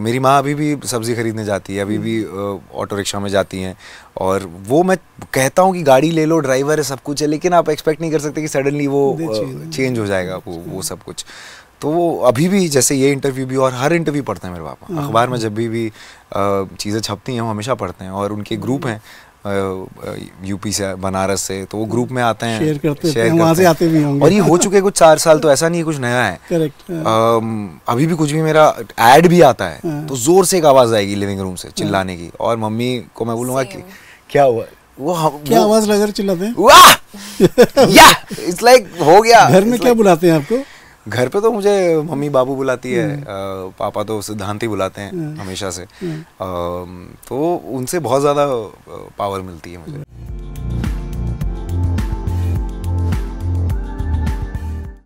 मेरी माँ अभी भी सब्ज़ी खरीदने जाती है, अभी भी ऑटो रिक्शा में जाती हैं, और वो मैं कहता हूँ कि गाड़ी ले लो, ड्राइवर है, सब कुछ है, लेकिन आप एक्सपेक्ट नहीं कर सकते कि सडनली वो चेंज हो जाएगा वो सब कुछ। तो वो अभी भी, जैसे ये इंटरव्यू भी और हर इंटरव्यू पढ़ते हैं मेरे पापा, अखबार में जब भी चीज़ें छपती हैं वो हमेशा पढ़ते हैं, और उनके ग्रुप हैं यूपी से, बनारस से, तो वो ग्रुप में आते हैं, शेयर करते हैं वहाँ से आते भी होंगे। और ये हो चुके कुछ 4 साल, तो ऐसा नहीं है कुछ नया है। करेक्ट। अभी भी कुछ भी मेरा एड भी आता है तो ज़ोर से एक आवाज़ आएगी लिविंग रूम से चिल्लाने की, और मम्मी को मैं बोलूँगा कि क्या हुआ, वो क्या आवाज़ लगा चिल्लाते हैं, वाह या इट्स लाइक हो गया। घर में क्या बुलाते हैं आपको? घर पे तो मुझे मम्मी बाबू बुलाती है, पापा तो सिद्धांत ही बुलाते हैं हमेशा से, तो उनसे बहुत ज़्यादा पावर मिलती है मुझे।